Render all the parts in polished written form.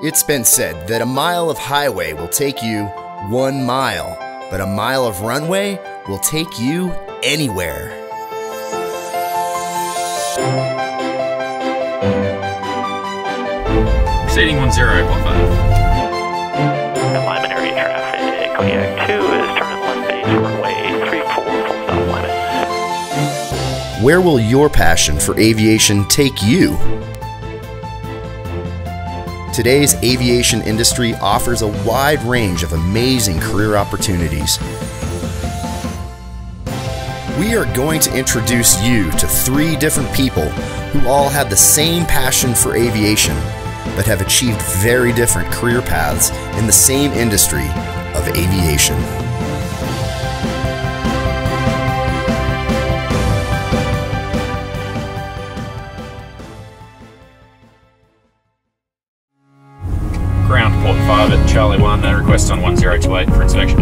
It's been said that a mile of highway will take you 1 mile, but a mile of runway will take you anywhere. Exceeding 10.5. Alignment area traffic. Kodiak 2 is turning left base runway 34, full stop alignment. Where will your passion for aviation take you? Today's aviation industry offers a wide range of amazing career opportunities. We are going to introduce you to 3 different people who all have the same passion for aviation, but have achieved very different career paths in the same industry of aviation. Charlie 1, request on 1028 for inspection.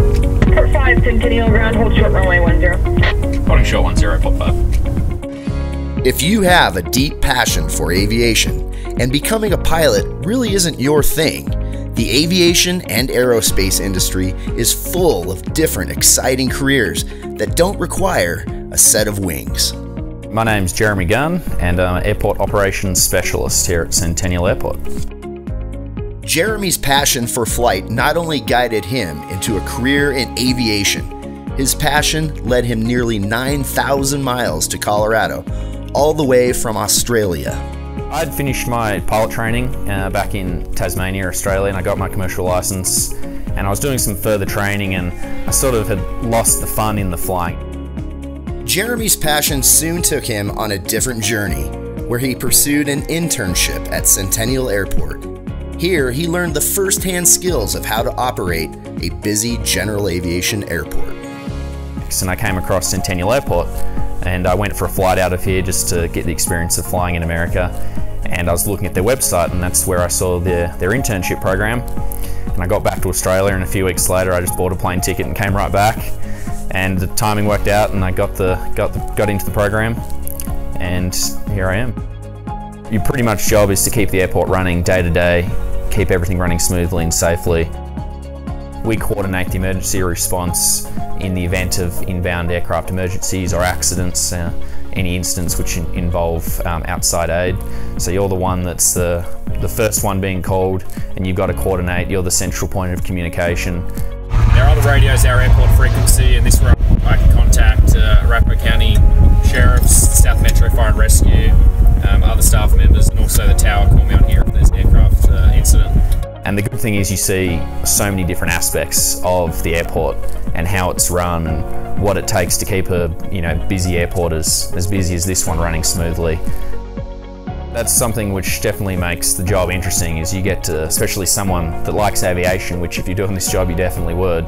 Port 5, Centennial ground, hold short runway 10. Holding short 10, Port 5. If you have a deep passion for aviation and becoming a pilot really isn't your thing, the aviation and aerospace industry is full of different exciting careers that don't require a set of wings. My name's Jeremy Gunn and I'm an Airport Operations Specialist here at Centennial Airport. Jeremy's passion for flight not only guided him into a career in aviation, his passion led him nearly 9,000 miles to Colorado, all the way from Australia. I'd finished my pilot training back in Tasmania, Australia, and I got my commercial license, and I was doing some further training, and I sort of had lost the fun in the flying. Jeremy's passion soon took him on a different journey, where he pursued an internship at Centennial Airport. Here, he learned the first-hand skills of how to operate a busy general aviation airport. And I came across Centennial Airport, and I went for a flight out of here just to get the experience of flying in America. And I was looking at their website, and that's where I saw their internship program. And I got back to Australia, and a few weeks later, I just bought a plane ticket and came right back. And the timing worked out, and I got into the program, and here I am. Your pretty much job is to keep the airport running day to day, keep everything running smoothly and safely. We coordinate the emergency response in the event of inbound aircraft emergencies or accidents, any incidents which involve outside aid. So you're the one that's the first one being called, and you've got to coordinate, you're the central point of communication. There are the radios, our airport frequency, and this route I can contact Arapahoe County Sheriff's, South Metro Fire and Rescue, other staff members, and also the tower call me on here if there's an aircraft incident. And the good thing is you see so many different aspects of the airport and how it's run and what it takes to keep a busy airport as busy as this one running smoothly. That's something which definitely makes the job interesting, is you get to, especially someone that likes aviation, which if you're doing this job you definitely would,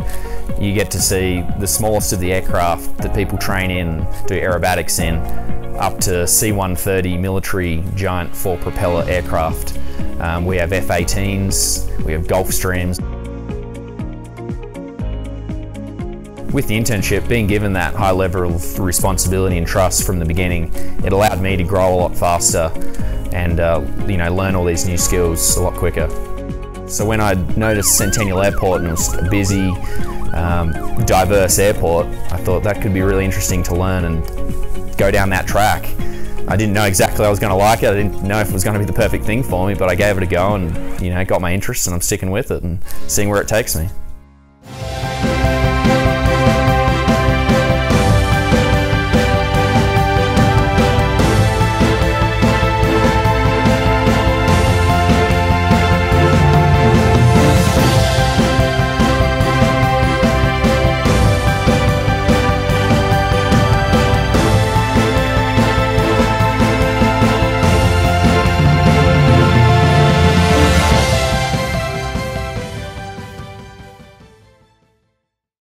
you get to see the smallest of the aircraft that people train in, do aerobatics in, up to C-130 military giant 4-propeller aircraft. We have F-18s, we have Gulf Streams. With the internship, being given that high level of responsibility and trust from the beginning, it allowed me to grow a lot faster and learn all these new skills a lot quicker. So when I noticed Centennial Airport, and it was a busy, diverse airport, I thought that could be really interesting to learn and go down that track. I didn't know exactly I was going to like it, I didn't know if it was going to be the perfect thing for me, but I gave it a go and got my interest, and I'm sticking with it and seeing where it takes me.